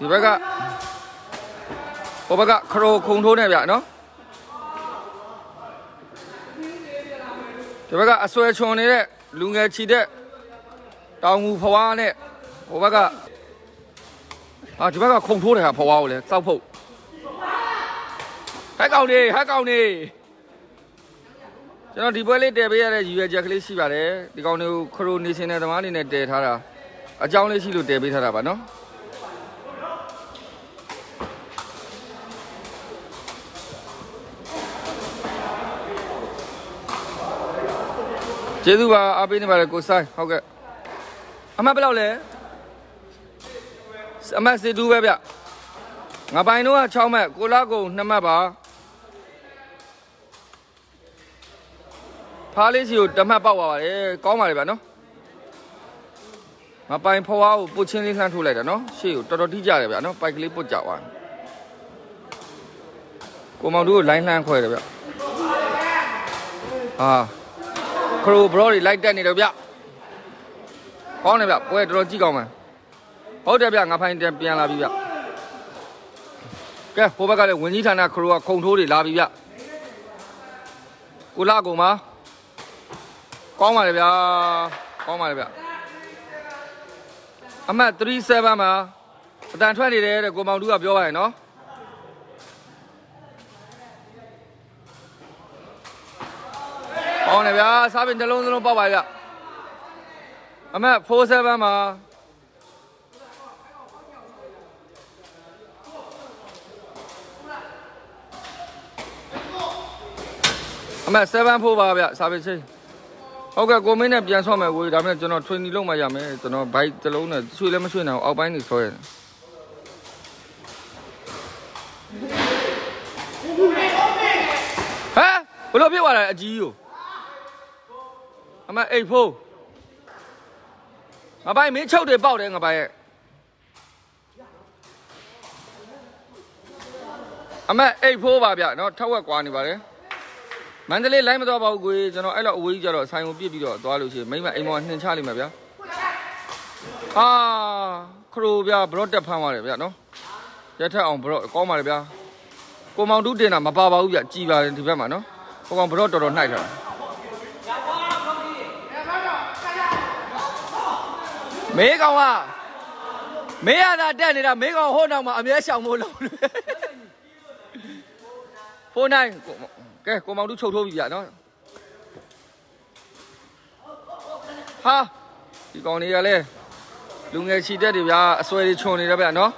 里边干，后边干，空抽那边呢。这边干，所以穿的嘞，六眼七的，当乌跑完嘞，后边干。啊，这边干空抽的还跑完嘞，早跑。还搞你。 चलो डिबले डे भैया रे जीवा जखले सी बारे दिखाऊं ने खरो नीचे ने तमारी ने डे था रा अजाऊं ने सी लो डे भी था रा बनो जेदुबा आप इन्हें बारे कोसाई होगा हमारे पे लाओले हमारे से दूबे भैया ngapain नो चाउ में कोला को नम्मा बा 怕你就等下把娃娃的搞嘛里边喏，我把你破娃我不清理看出来的喏，是有找到地家里边喏，把你不找完，我们都来来回的边，啊，可是我不知道你来点你的边，搞那边我也知道几个嘛，好这边我怕你点边拉比边，给我把个的文具上那可是我空头的拉比边，我拉过吗？ 光嘛这边，光嘛这边。阿妈对塞班嘛，单穿的嘞，国贸路啊比较远喏。光那边，啥边在弄包完了。阿妈破塞班嘛。阿妈塞班破吧边，啥边去？ OK， 国美那边上面我咱们就那吹你弄嘛下面，就那白在弄呢，吹了没吹呢？二百你吹。哎，我老别话了，鸡哟。阿妈 A 铺，阿爸没抽的包的，阿爸。阿妈 A 铺吧别，那抽个瓜你吧嘞。 蛮子嘞，来么多包鬼，就那挨了乌一家了，三五别别了，多了些，没买一毛，恁差哩买不呀？啊，可罗不呀，不罗得盘嘛嘞不呀，喏，这太昂不罗，高嘛嘞不呀？高毛多点呐，嘛包不呀，几吧这边嘛喏，我讲不罗多多耐着。没讲嘛，没啊，那点你啦，没讲好那嘛，没想不了。好难。 给国贸路抽抽一眼喏，哈，你讲你个嘞，六眼七点的边，所以穿你这边喏，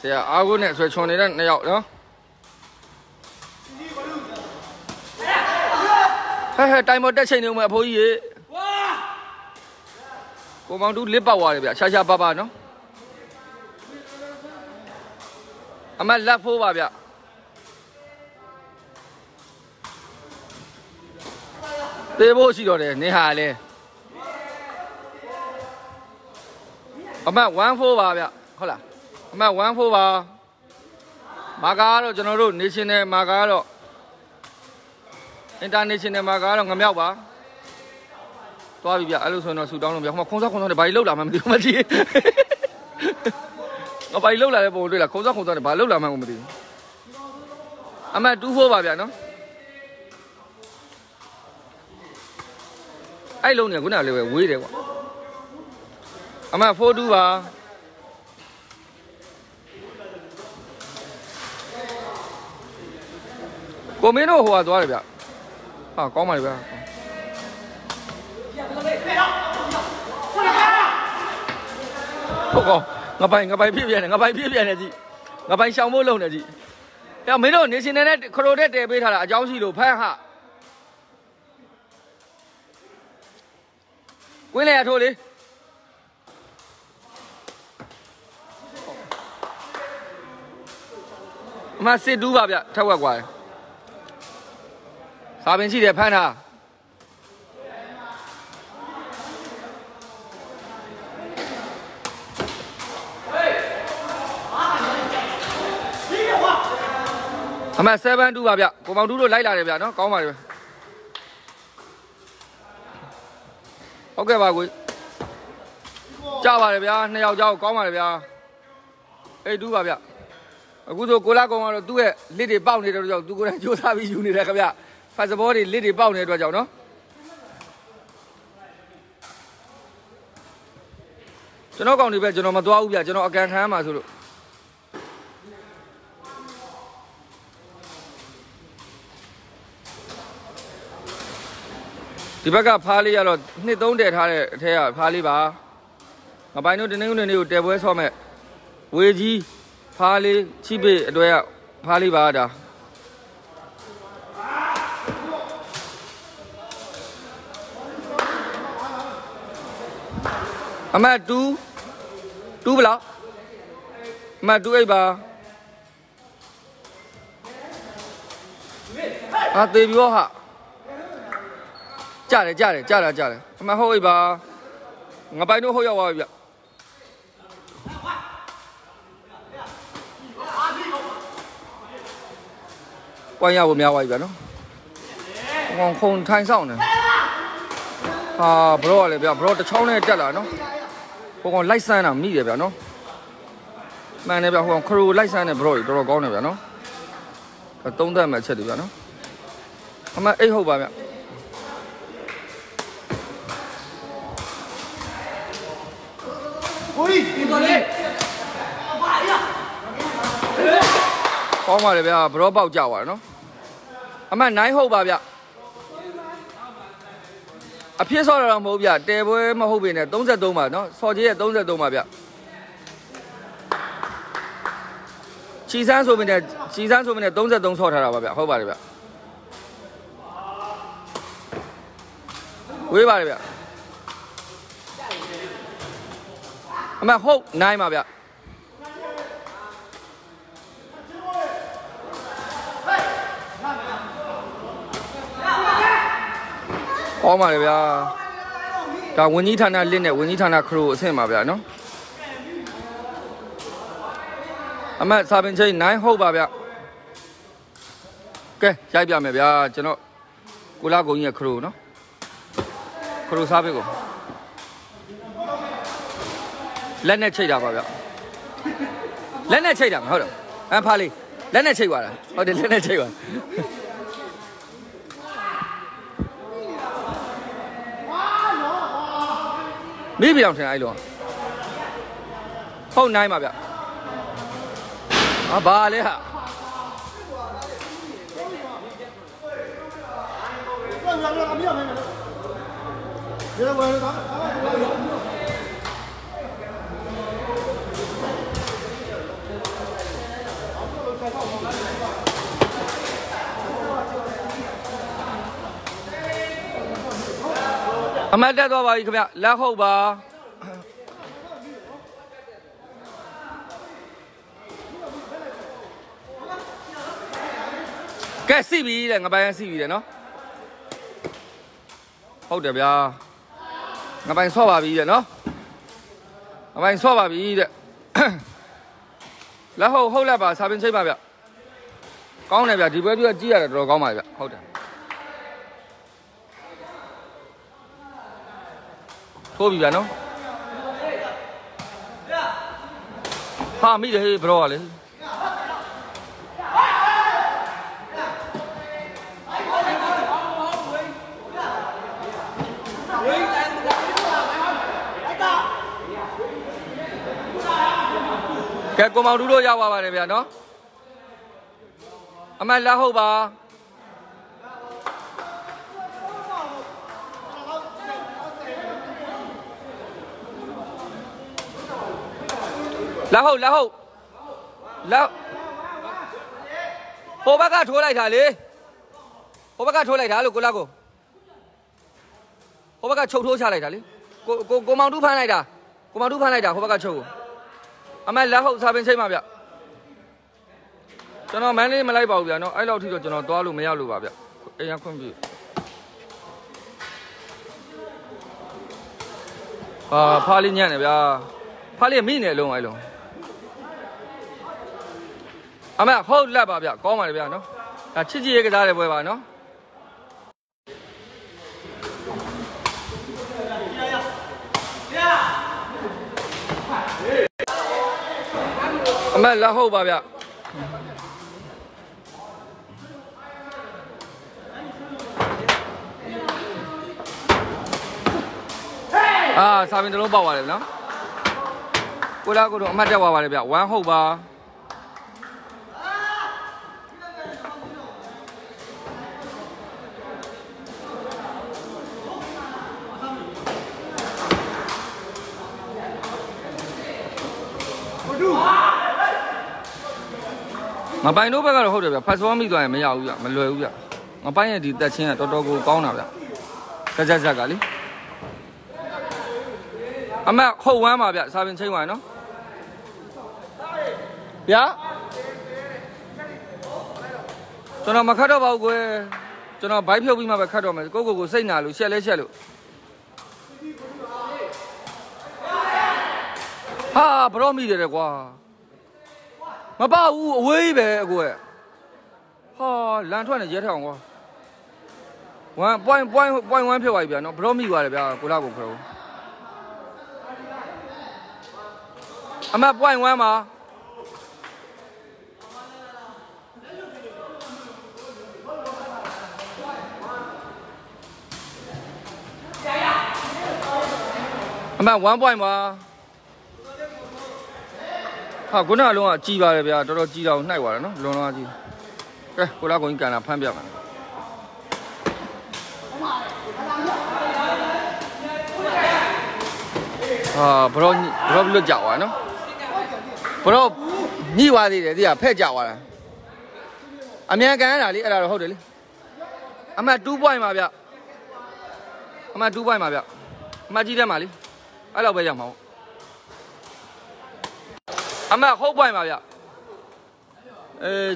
是啊，阿姑呢，所以穿你那那要喏，嘿嘿，戴帽戴鞋牛嘛，可以，国贸路六百瓦的边，下下八八喏，阿妈六百瓦边。 这不是了嘞，你还嘞？我们玩火吧，别好了，我们玩火吧。马家了，就那路，你现在马家了，你当你现在马家了，我秒吧。多别别，俺路说那手当路别，我们空手的把一路了嘛，没得问题。我把一路了，不对了，空手的把路了嘛，我们的。我们赌火吧，别喏。 哎，老娘姑娘来喂喂的哇！阿妈佛祖吧，过没多好多里边，啊，搞嘛里边。不搞，我摆偏的去，我摆小木龙的去。要没多，你现在那可罗的这边他了，江西路拍哈。 过来呀，兄弟！我们谁赌吧？别，太乖乖。啥兵器得判他？我们三班赌吧？别，我们赌都来俩的别，喏，搞嘛的。 OK 吧，贵，加吧这边，那要加高嘛这边，哎，对吧？别，我说过来讲话了，对，你得包你这叫，对过来就差不多你这个别，反正我的你得包你这叫喏。 चुनाव कौन निभाए चुनाव में तो आओ भैया चुनाव अगेन है मासूल दिवाका फाली यारों नहीं तो उन्हें था थे यार फाली बाह अबाई नो दिन उन्हें न्यू टेबल सॉम है वेजी फाली चिपे दो यार फाली बाह डा अम्मा टू टू बला अम्मा टू ऐ बा हाँ तो भी वो हाँ जा ले अम्मा हो ऐ बा अबाई नो हो या वाई बा वाई या वो मिया वाई बा नो वहाँ कौन थाई साउंड है हाँ ब्रो ले बा ब्रो तो छोड़ नहीं जा ला नो 我讲拉山啊，米这边喏，买那边我讲可是拉山的不容易，多少高那边喏，他东单买车这边喏，他买 A 后边边，喂，你过来，哎呀，宝马这边不少报价完喏，他买哪后边边？ 啊，偏少了让毛边，但不么后边呢，东山东嘛，喏，少些东山东嘛边。73说明的，73说明的东山东少点了吧边，后边这边，尾巴这边，啊嘛后南嘛边，好嘛这边，但文尼他那练的，文尼他那可是什么边喏？俺们这边在南后边边，给下边那边，这喏，古拉公也可是喏，可是啥别个？来那吃一点吧边，来那吃一点好了，俺怕你，来那吃完了，好的，来那吃完。 没必要听挨着，好难嘛别，啊罢了。俺们再多吧，一个边，然后吧，该 CV 的，俺办 CV 的喏，好点边，俺办双八 B 的喏，俺办双八 B 的，然后后来吧，啥边车吧边，高那边，这边就要几下了，多高嘛边，好点。 多比边喏，哈米的嘿不罗嘞，给国贸路路幺八八那边喏，阿曼拉后吧。 然后，我把他拖来他嘞，我把他拖来他了，过来过，我把他抽拖下来他嘞，过马路盘来的，我把他抽。阿妈然后啥边车嘛别，叫那买哩买来包别，那爱老提着叫那多路没要路吧别，哎呀困不？啊，怕哩年那边，怕哩没年龙哎龙。 阿妹，好来吧，别搞嘛这边喏，啊，吃鸡也给咱来不会吧喏？阿慢拉后吧，别。 啊，三分钟包完了呢。过来，过来，慢点玩完了别，玩后吧。我半路边个后头边，拍双米段也没要乌呀，没落乌呀。我半夜的在前啊，多多给我搞那边，在在在哪里？ 阿妹后弯嘛，别啥边车弯喏，别，昨天没看到包过，昨天白票币嘛没看到嘛，哥哥哥谁拿了？下来下来，啊，不让米的了瓜，没把乌喂呗哥，哈，南川的街上瓜，玩玩票外边喏，不让米过来别，过来过来。 阿妈不爱玩吗？阿妈玩不爱吗？啊，滚那龙啊，鸡巴的别，找到鸡到奈我了呢，龙啊鸡。哎，我拉过你干了，攀别嘛。 啊，不知道不就夹完了，不知道你玩的这呀，太夹完了。俺们干啥哩？哎，来后头哩。俺们赌博嘛不要，俺们赌博嘛不要，俺们几点嘛哩？俺老不讲毛。俺们后博嘛不要，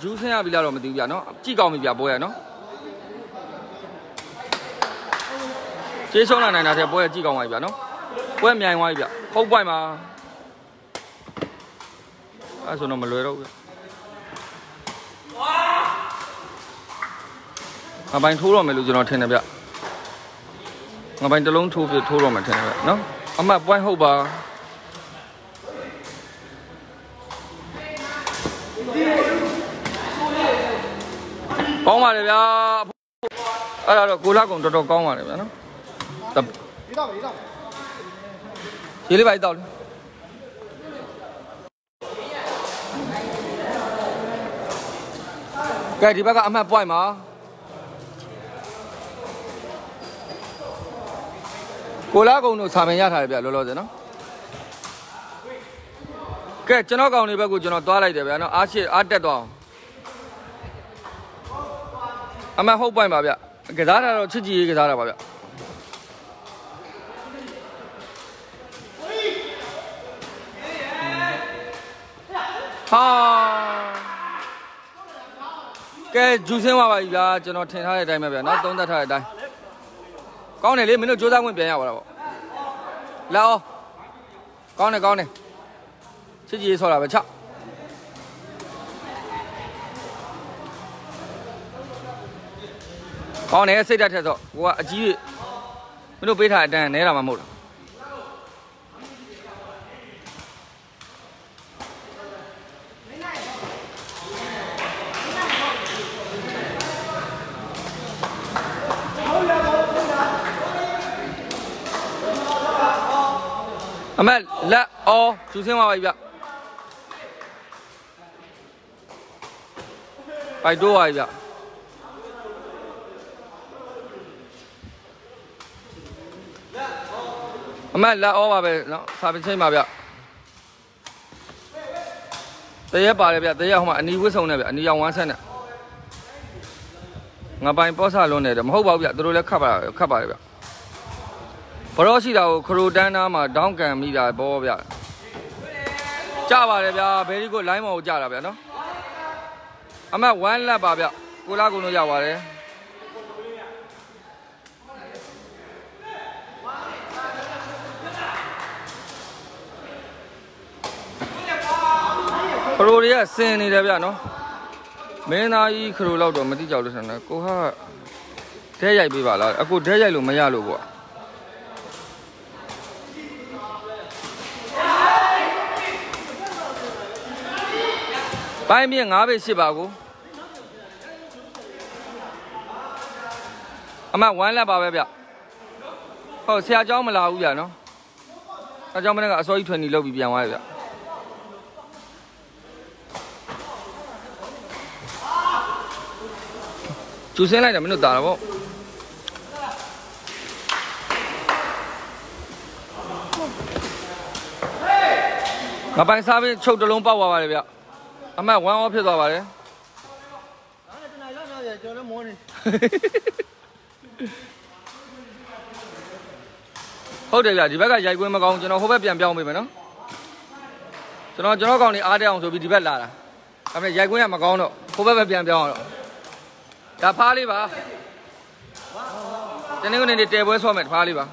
主持人不聊了，我们丢不了喏，最高没不要博呀喏。最少那那天博也最高嘛不要喏。 我面玩一遍，好怪嘛！哎，说那么累了，我把你吐了没？路就那天那边，我把你的龙吐了没？天那边，喏，俺们玩后吧。搞嘛这边，哎呀，过来工找搞嘛这边喏，得。一道一道。 这礼拜到了。该礼拜个安排不爱吗？过来公路上面压台边落落的呢。该今朝公路边过今朝多来点边呢，阿些阿得多。安排好不爱嘛边？给咱来了，吃鸡给咱来吧边。 啊！该主持人话吧，呀，就那听他的台没变，那懂得他的台。讲呢，你没那九三棍变呀，我来不？来哦，讲呢讲呢，自己说了不吃。讲呢，谁在厕所？我继续，没那备胎，但那他妈没了。 阿妹来哦，主持人娃娃一边，百度娃一边，阿妹来哦娃呗，然后啥边车嘛边，第一把那边，第一号嘛，你为什么那边？你要完成的，我把你包啥弄来的？好包边，都来卡吧，卡吧那边。 不老实的，可是咱那嘛，当干没得包边，家吧那边，别一个来毛家那边喏，俺们玩了吧边，过来过来家吧嘞，可是也生的那边喏，没那一可是老多没得交流上的，过哈，这也别罢了，啊，过这也路没压路过。白面鸭尾蟹八股，阿妈玩了八百表，好，谁家叫我们老五呀？喏，他叫我们那个所以屯里老比边玩的。 就先来点，没得打了不？我把沙皮抽着龙包娃娃里边，俺买玩我皮娃娃的。好的呀，这边个夜光没讲，就那后边边表没没呢？就那讲你阿爹用手臂这边拉了，俺们夜光也没讲了，后边边表了。 要爬的吧？今天我那的这波说没爬的吧？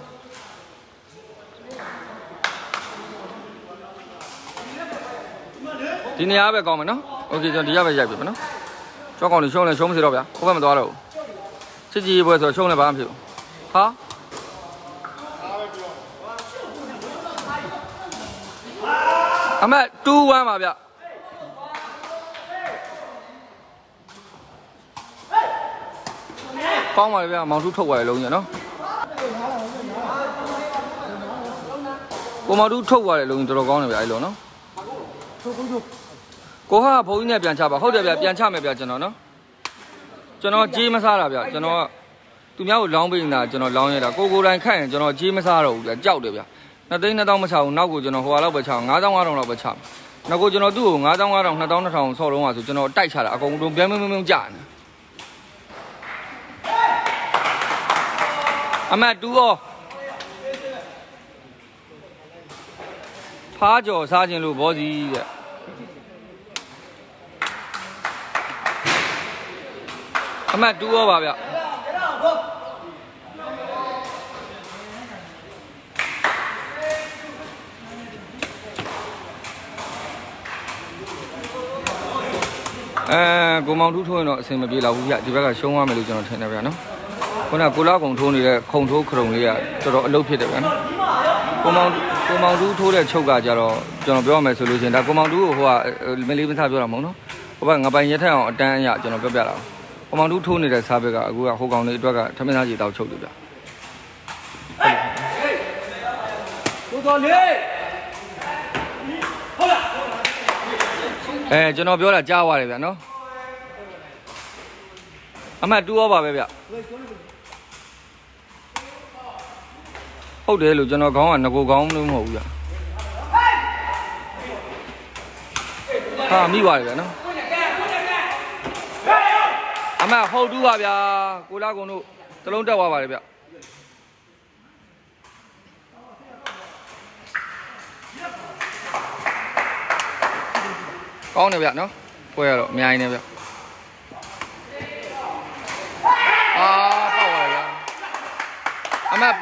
今天也别搞么呢 ？OK， 今天也别解决么呢？抓搞你凶了，凶不死了呗？后边没多了，这几波说凶了半票，好。俺们赌完嘛呗？ 帮我这边毛叔抽过来龙眼喏，我毛叔抽过来龙眼，这老高那边来龙喏。过下朋友那边吃吧，后这边边吃没边见到喏。见到鸡没杀了边，见到对面有狼兵的，见到狼也的，过过来看见，见到鸡没杀了边叫这边。那等那当没吃，那过见到花老不吃，俺当我当老不吃，那过见到猪，俺当我当那当那上烧龙啊，就见到带吃了，公公边没夹呢。 阿妈赌哦，趴脚杀进路脖子的，阿妈赌哦吧表，古毛猪出来了，谁没别老虎呀？这边个小娃没留进来听那边呢。 我那古老公抽你的空抽克隆的，这种老皮的人，古毛猪抽的抽干家了，叫那不要买手榴弹，但古毛猪话没里面差别了么呢？我把我把一太阳单呀，叫那不要了。古毛猪抽你的差别个，我好讲你这个他们那几道抽的了。多多你，好了。哎，叫那不要了，家娃里边喏。俺买多吧，别别。 好的，刘军老讲完，那个讲都冇呀。啊，米话嚟嘅呢？阿妈好多話呀，古拉公路，都攞只話話嚟嘅。講呢邊咯，過嚟咯，咩呢邊？ मैं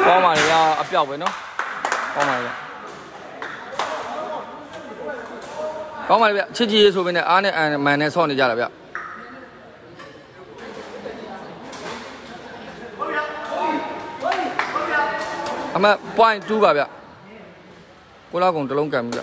Bom mà thì à béo vậy nó, bom mà vậy, bom mà vậy, chứ gì số bên này anh này mày này son thì giả là vậy, anh mày point two vậy, cô lao cùng từ long cảnh vậy,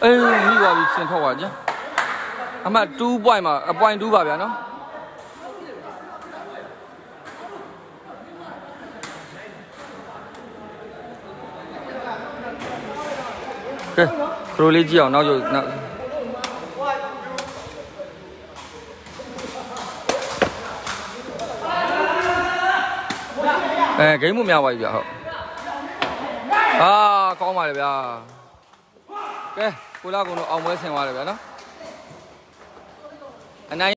哎，你话比先拖话啫，阿妈赌博嘛，阿博赌吧，边喏。跟克罗雷基奥，那就那。 哎，给木棉花一边好，啊，搞嘛这边，给，过来过来，澳门生活这边呢，那。